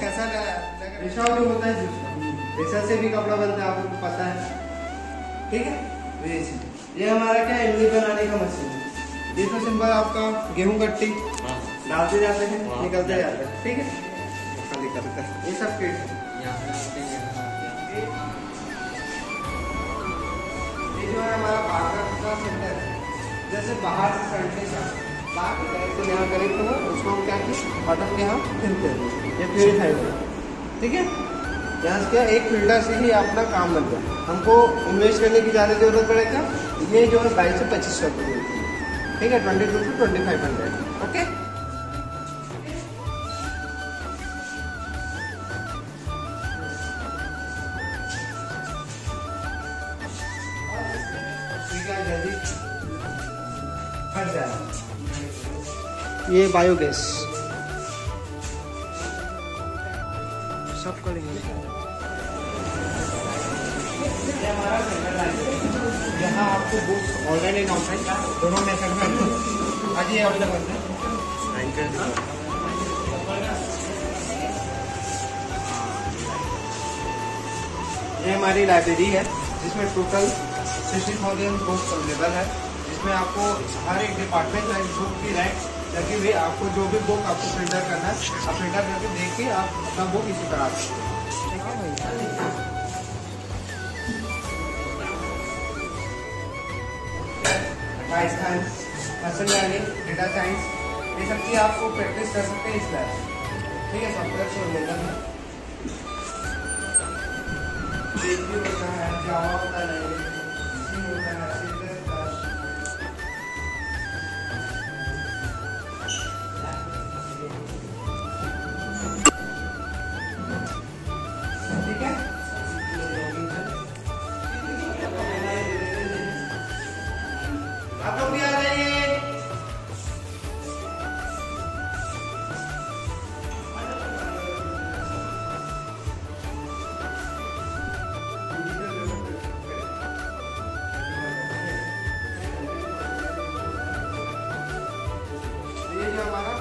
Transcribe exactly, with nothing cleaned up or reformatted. कैसा रेशा भी होता है, रेशा से भी कपड़ा बनता है, आपको पता है। ठीक है, ये हमारा क्या इमली बनाने का मशीन है। ये तो सिंपल आपका गेहूं कट्टी डालते जाते हैं, निकलते जाते हैं। ठीक है, निकलता है ये सब किट जो है हमारा बाहर का सेंटर है। जैसे बाहर से सेंटर तो यहाँ करेक्ट हो, उसको हम क्या बटन के यहाँ फिलते हैं, ये प्योरीफाई हो। ठीक है, यहाँ क्या एक फिल्टर से ही अपना काम बन जाए, हमको इन्वेस्ट करने की ज़्यादा जरूरत पड़ेगा। ये जो है बाईस से पच्चीस सौ रुपये होती है। ठीक है, ट्वेंटी टू से ट्वेंटी फाइव हंड्रेड। ओके, ये बायोगैस सब करेंगे। यहाँ आपको बुक्स ऑनलाइन एंड ऑफलाइन दोनों में आज ये अवेलेबल है। ये हमारी लाइब्रेरी है जिसमें total sixty thousand books available है, जिसमें आपको हर एक डिपार्टमेंट लाइक बुक की रैंक ताकि वे आपको जो भी बुक आपको फिल्टर करना है, आप फिल्टर करके देख के आप अपना बुक इसी पर आप अट्ठाईस science, muscle learning, data science, ये सब की आपको प्रैक्टिस कर सकते हैं इस लैब। ठीक है, सब कुछ अवेलेबल है। होता है, जावा होता है, सी होता है, सी प्लस प्लस हमारा